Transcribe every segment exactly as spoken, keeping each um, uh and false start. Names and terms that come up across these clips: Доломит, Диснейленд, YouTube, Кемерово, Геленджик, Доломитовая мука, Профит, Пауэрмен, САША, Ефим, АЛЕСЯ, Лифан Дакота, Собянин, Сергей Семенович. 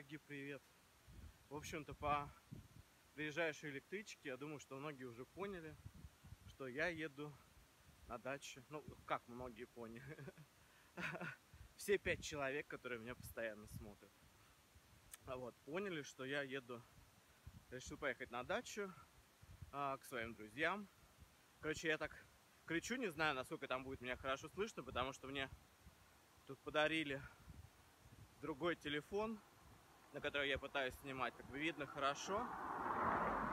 враги, привет. В общем-то, по ближайшей электричке, я думаю, что многие уже поняли, что я еду на дачу. Ну, как многие поняли. Все пять человек, которые меня постоянно смотрят, вот, поняли, что я еду. Решил поехать на дачу а, к своим друзьям. Короче, я так кричу, не знаю, насколько там будет меня хорошо слышно, потому что мне тут подарили другой телефон, на который я пытаюсь снимать. Как бы видно хорошо,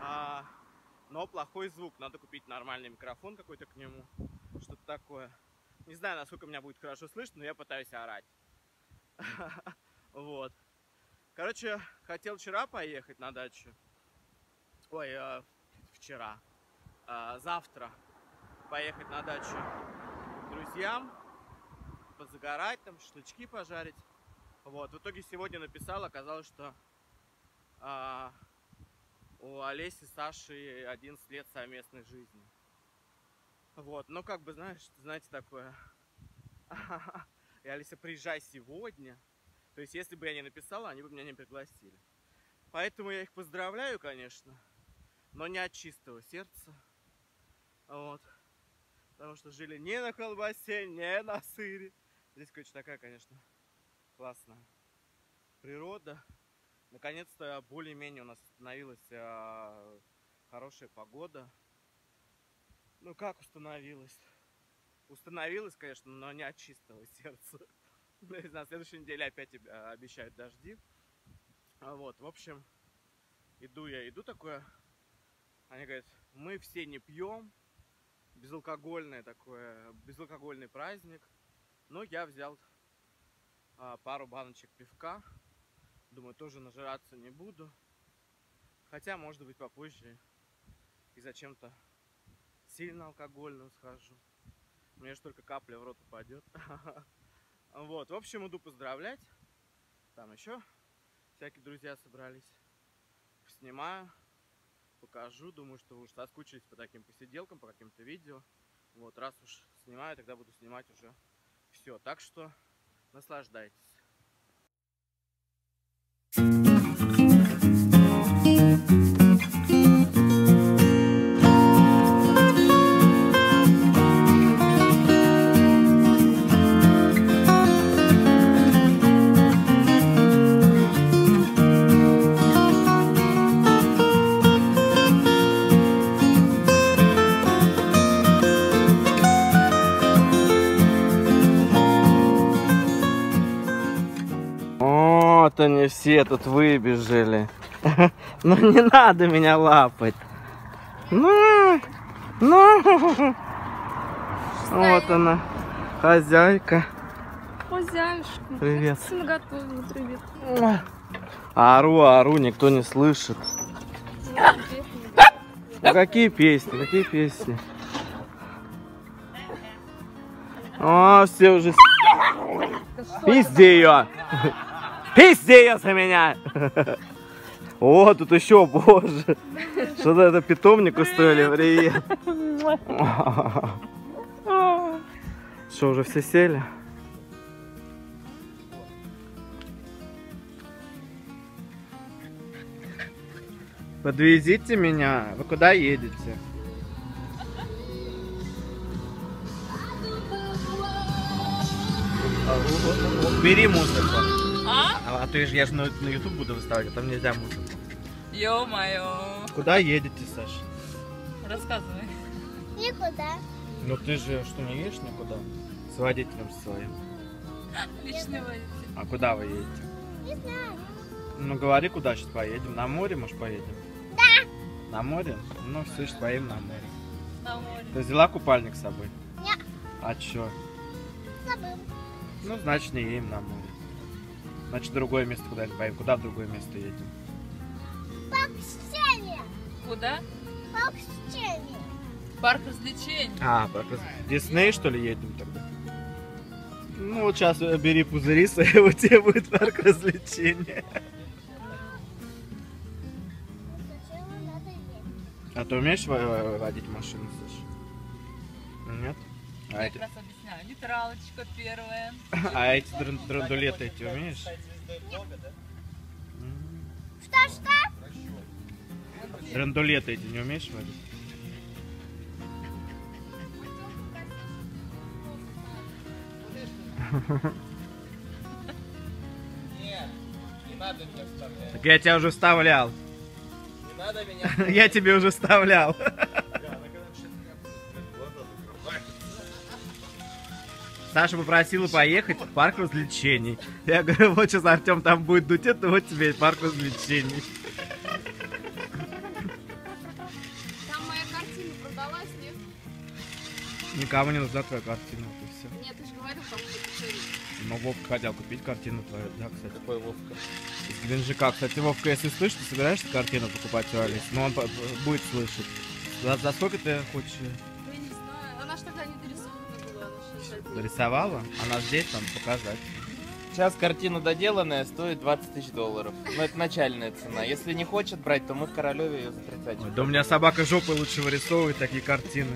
а, но плохой звук. Надо купить нормальный микрофон какой-то к нему, что-то такое. Не знаю, насколько меня будет хорошо слышно, но я пытаюсь орать. Вот. Короче, хотел вчера поехать на дачу. Ой, вчера. Завтра поехать на дачу к друзьям, позагорать, там шашлычки пожарить. Вот. В итоге сегодня написал, оказалось, что а, у Олеси, Саши одиннадцать лет совместной жизни. Вот. Ну, как бы, знаешь, знаете, такое. И Олеся, приезжай сегодня. То есть, если бы я не написала, они бы меня не пригласили. Поэтому я их поздравляю, конечно, но не от чистого сердца. Вот. Потому что жили не на колбасе, не на сыре. Здесь, короче, такая, конечно, классная природа. Наконец-то более-менее у нас установилась а, хорошая погода. Ну, как установилась? Установилась, конечно, но не от чистого сердца. На следующей неделе опять обещают дожди. Вот, в общем, иду я, иду такое. Они говорят, мы все не пьем. Безалкогольное такое, безалкогольный праздник. Но я взял а, пару баночек пивка. Думаю, тоже нажираться не буду. Хотя, может быть, попозже и зачем-то сильно алкогольным схожу. Мне же только капля в рот упадет. Вот, в общем, иду поздравлять. Там еще всякие друзья собрались. Снимаю, покажу. Думаю, что вы уже соскучились по таким посиделкам, по каким-то видео. Вот, раз уж снимаю, тогда буду снимать уже все. Так что наслаждайтесь. Вот они все тут выбежали. Ну не надо меня лапать. Ну, ну. Вот она, хозяйка. Хозяюшка. Привет. Привет. Ару, ару, никто не слышит. Ну, какие песни, какие песни. О, все уже. Пизди ее. Пизди ее за меня! О, тут еще, боже! Что-то это питомник устроили, привет! Что, уже все сели? Подвезите меня, вы куда едете? Бери музыку. А? А то я же на, на YouTube буду выставлять, а там нельзя музыку. Ё-моё. Куда едете, Саша? Рассказывай. Никуда. Ну ты же что, не едешь никуда? С водителем своим. Личный водитель. А куда вы едете? Не знаю. Ну говори, куда сейчас поедем. На море, может, поедем? Да. На море? Ну все, сейчас поедем на море. На море. Ты взяла купальник с собой? Нет. А чё? Забыл. Ну, значит, не едем на море. Значит, другое место куда-нибудь поедем. Куда в другое место едем? Парк развлечений. Куда? Парк развлечений. Парк развлечений. А, парк развлечений. Дисней, что ли, едем тогда? Ну, вот сейчас бери пузыри, своего тебе будет парк развлечений. А ты умеешь водить машину, Саша? Нет? А я это... как раз объясняю. Нейтралочка первая. А эти драндулеты эти умеешь? Что-что? Драндулеты эти не умеешь варить? Нет, не надо меня вставлять. Так я тебя уже вставлял. Не надо меня вставлять. Я тебе уже вставлял. Саша попросила поехать в парк развлечений. Я говорю, вот сейчас Артем там будет дуть, это вот тебе парк развлечений. Там моя картина продалась, нет? Никому не нужна твоя картина, это все. Нет, ты же говорил, что будет кушать. Но Вовка хотел купить картину твою, да, кстати. Какой Вовка? Из Геленджика. Кстати, Вовка, если слышишь, ты собираешься картину покупать у Алисы? Но он будет слышать. За, за сколько ты хочешь? Я не знаю, она же тогда не дорисовала. Нарисовала? Она здесь, там показать. Сейчас картина доделанная стоит двадцать тысяч долларов. Но это начальная цена. Если не хочет брать, то мы в Королеве ее за тридцать. Ой, да у меня собака жопой лучше вырисовывает такие картины.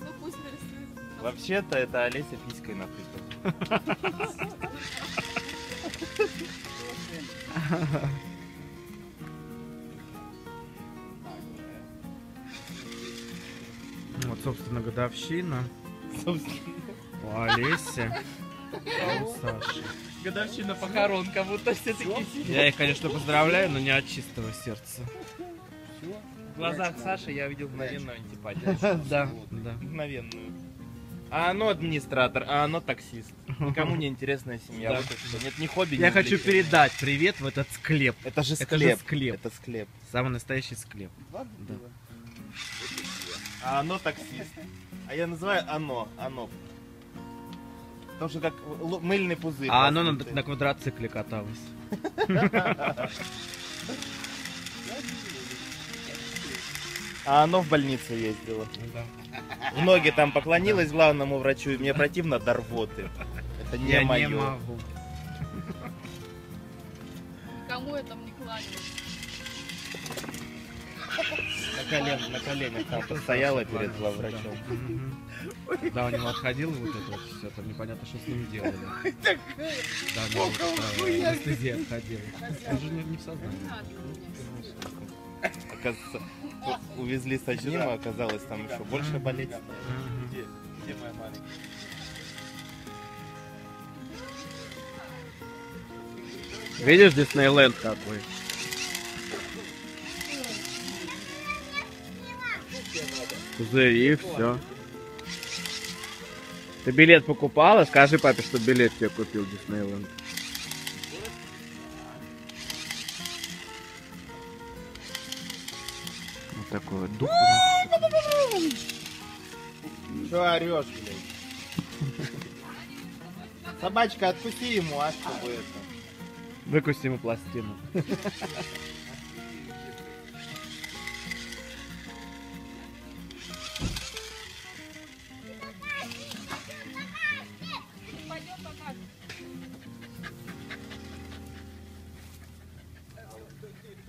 Ну пусть нарисует. Вообще-то это Олеся писькой накрыта. Вот, собственно, годовщина. У Олеси, у Саши. Годовщина похорон, как будто все такие сидят. Я их, конечно, поздравляю, но не от чистого сердца. В глазах Саши я видел мгновенную антипатию. Да, да. Мгновенную. А оно администратор, а оно таксист. Никому не интересная семья. Да. Вот нет ни хобби, я ни хочу влечения. Передать привет в этот склеп. Это же склеп. Это же склеп. Это склеп. Самый настоящий склеп. Да. А оно таксист. А я называю оно, оно. Потому что как мыльный пузырь. А оно на, на квадроцикле каталось. А оно в больницу ездило. В ноги там поклонилось главному врачу, и мне противно до рвоты. Это не мое. Я не могу. Никому я там не кланяюсь. На коленях, на коленях там постояла перед главврачом. Да, у него отходило вот это вот все, там непонятно, что с ним делали. Да, у него вот анестезия отходила. Он же не в сознании. Оказывается, увезли с одним, а оказалось там еще больше болеть. Где моя маленькая? Видишь, Диснейленд какой? Пузыри, все. Ты билет покупала? Скажи папе, что билет тебе купил Диснейленд. Вот такой вот дух. Что орешь, блядь? Собачка, отпусти ему, а чтобы это. Выкуси ему пластину.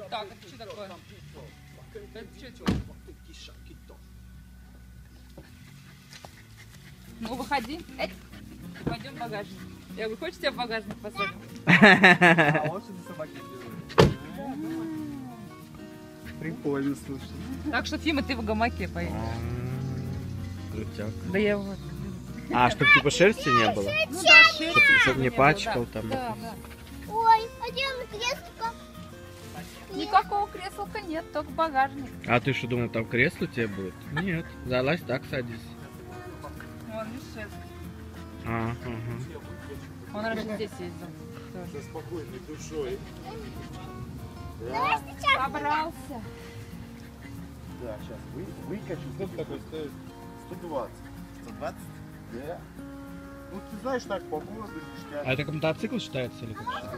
Так, это что такое? Это что? Ну, выходи. Эй, пойдем в багажник. Я говорю, хочешь тебя в багажник посадим? А он что-то собаки делает. Прикольно, слушай. Так что, Фима, ты в гамаке поедешь. Крутяк. Да я вот. А, чтобы типа шерсти не было? Ну да, шерсти. Чтобы не пачкал там. Ой, а где кресло? Никакого креслка нет, только багажник. А ты что думал, там кресло тебе будет? Нет, залазь, так садись. Он не шеф. А, угу. Он раньше здесь ездил. Со спокойной душой. Собрался. Да, сейчас выкачу. Сколько такой стоит? сто двадцать. сто двадцать? Да. Ну ты знаешь, так по городу. А это мотоцикл считается или как?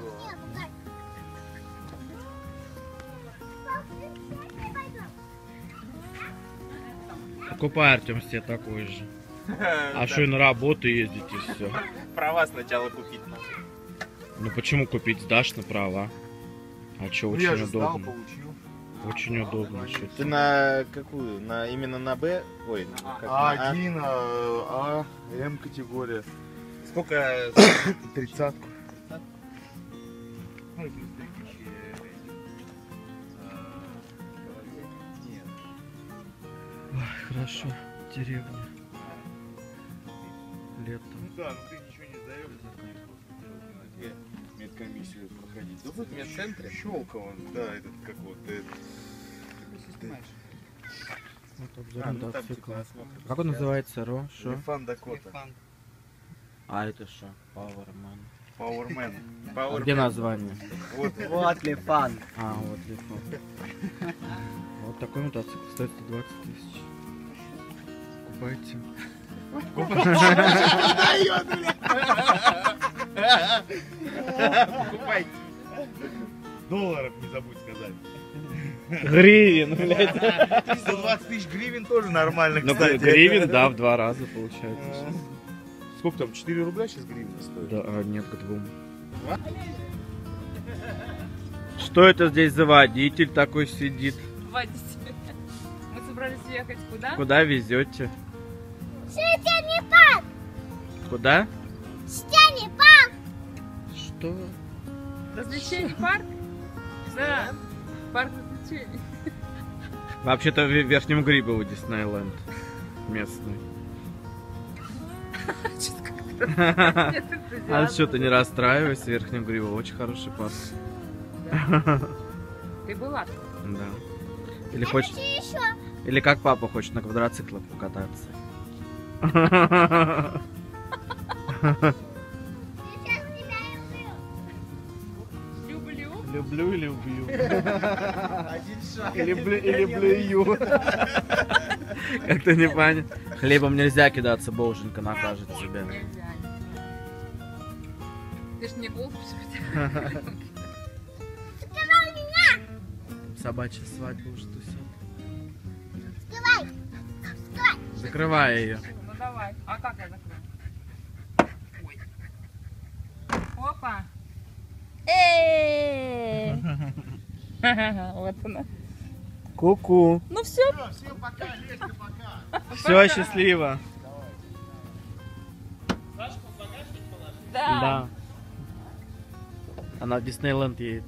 Покупай, Артем, себе такой же. А что и на работу ездить и все. Права сначала купить надо. Ну почему купить? Сдашь на права. А что, очень удобно. Очень удобно. Ты на какую? На именно на Б? Ой, А, Кина, А, М категория. Сколько? Тридцатку. Ой, хорошо, деревня. Летом. Ну да, но ты ничего не сдаешь. Медкомиссию проходить. Да вот в медцентре. Щелково, да, этот как вот. Вот обзор, а, ну, да, типа, как он называется? Ро? Шо? Лифан Дакота. А это шо? Пауэрмен. Пауэрмен. А где название? Вот, вот Лифан. А, вот Лифан. Вот такой мотоцикл стоит сто двадцать тысяч. Купайте. Покупайте. Долларов не забудь сказать. Гривен, блядь. сто двадцать тысяч гривен тоже нормально, кстати. Ну, гривен, да, в два раза получается. Сколько там, четыре рубля сейчас гривен стоит? Да, а, нет, к двум. Что это здесь за водитель такой сидит? Водитель. Мы собрались ехать куда? Куда везете? Штянипан. Куда? Штянипан. Что? Развлечений парк? Да. Парк развлечений. Вообще-то в Верхнем Грибово Диснейленд местный. А что, ты не расстраивайся, в Верхнем Грибово очень хороший парк. Ты была? Да. Или хочешь? Или как папа хочет на квадроциклах покататься? Люблю или убью? Один шаг. Или блюю. Как-то не понятно. Хлебом нельзя кидаться, Боженька накажет тебя. Нельзя, нельзя. Ты ж не голубь, что ли? Скрывай меня! Собачья свадьба уже тусит. Скрывай! Скрывай! Закрывай ее. Ну давай. А как я закрою? Ой. Опа! Эй! Вот она. Ку-ку. Ну все. Всем пока, Лешка, пока. Все, счастливо. Сашку в багажник положить? Да. Она в Диснейленд едет.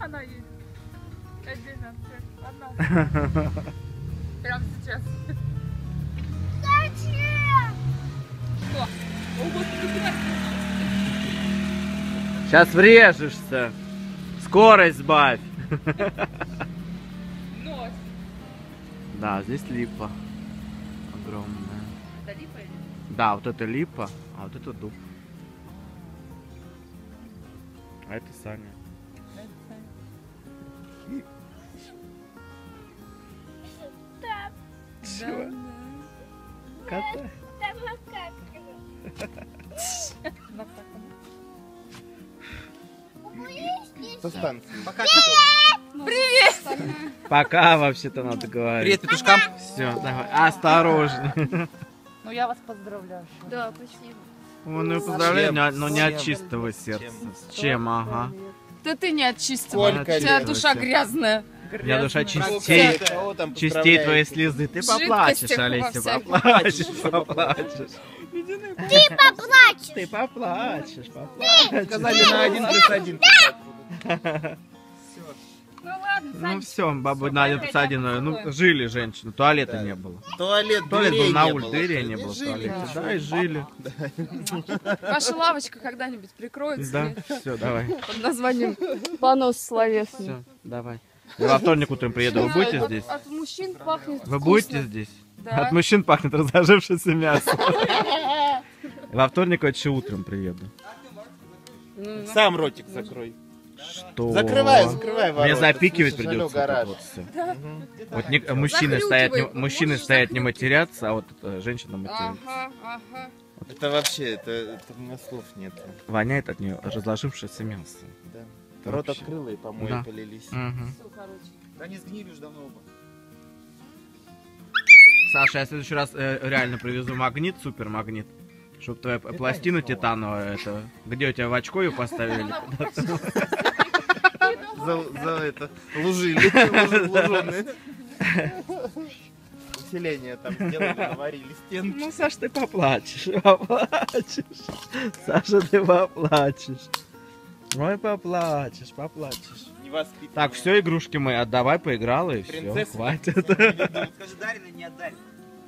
Она едет. Отдельно. Одна. Прямо сейчас. Зачем? Что? Сейчас врежешься. Скорость сбавь. Нос. Да, здесь липа. Огромная. Это липа или? Да, вот это липа, а вот это дуб. А это Саня. Это Саня. Чего? Кота? Пока, привет! Пока вообще-то надо говорить. Привет, петушкам. Все, давай. Осторожно. Ну я вас поздравляю. Да, спасибо. Ну поздравляю, но, но не от чистого сердца. С чем, ага. Да ты не от чистого. У тебя душа грязная. Я душа чистей. Чистей твои слезы. Ты поплачешь, Олеся, поплачешь, поплачешь. Ты поплачешь. Ты поплачешь, поплачешь. Сказали на один плюс один. Ну ладно, ну все, баба Надя посадила. Ну жили женщины, туалета да. Не было. Туалет, туалет был на улице, дырей не было. Жили, туалет. Да. Да и жили. Да. Ваша лавочка когда-нибудь прикроется? Да. Или... Все, давай. Под названием понос словесный. Все, давай. Я во вторник утром приеду. Вы будете от, здесь? От мужчин пахнет. Вы вкусно. Будете здесь? Да. От мужчин пахнет разложившееся мясо. Во вторник вообще утром приеду. Сам ротик закрой. Что? Закрывай, закрывай ворота. Мне запикивать слышишь, придется. Вот, да. Вот не, мужчины стоят, не, мужчины стоят не матерятся, а вот э, женщина матерится. Ага, ага. Вот. Это вообще, это, это у меня слов нет. Воняет от нее разложившееся мясо. Да. Это рот вообще... открыла и помои да. Полились. Угу. Да не сгнили уже давно оба. Саша, я в следующий раз э, реально привезу магнит, супермагнит. Чтоб твою Питание пластину титановую, это, где у тебя в очко ее поставили? За это, лужили, усиление там сделали, наварили стенки. Ну, Саш, ты поплачешь, поплачешь. Саша, ты поплачешь. Ой, поплачешь, поплачешь. Не воспитывай. Так, все, игрушки мы отдавай, поиграла и принцесса, все, хватит. Скажи, Дарина не отдали.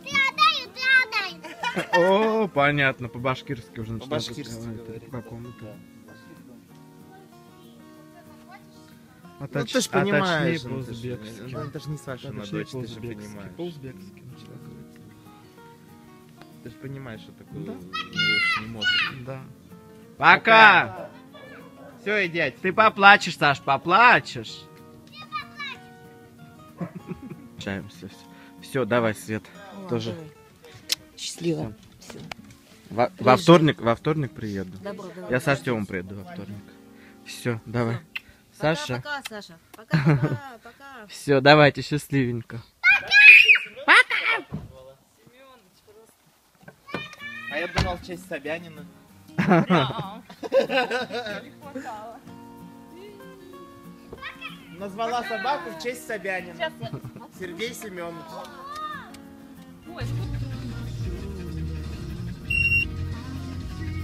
Ты отдай, ты отдай. О, понятно, по-башкирски уже начинает разговаривать. По-башкирски. А ну, ты же понимаешь, он даже не Саша, а дочь, ты же понимаешь. По-узбекски начала говорить. Ты же понимаешь, что такое, да? Не может. Да. Пока! Пока. Все, идите. Ты поплачешь, Саш, поплачешь. Ты поплачешь. Общаемся. Все, давай, Свет, о, тоже. Давай. Счастливо. Все. Во, во вторник, во вторник приеду. Добро, давай, я с Артемом приеду во вторник. Все, давай. Саша. Пока, пока, Саша. Пока, пока, пока. Все, давайте, счастливенько. Пока! Пока! А я думал, в честь Собянина. Да. Не хватало. Назвала собаку в честь Собянина. Сергей Семенович.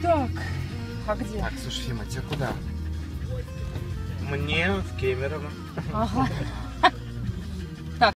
Так, а где? Так, слушай, Фима, тебе куда? Мне в Кемерово. Ага.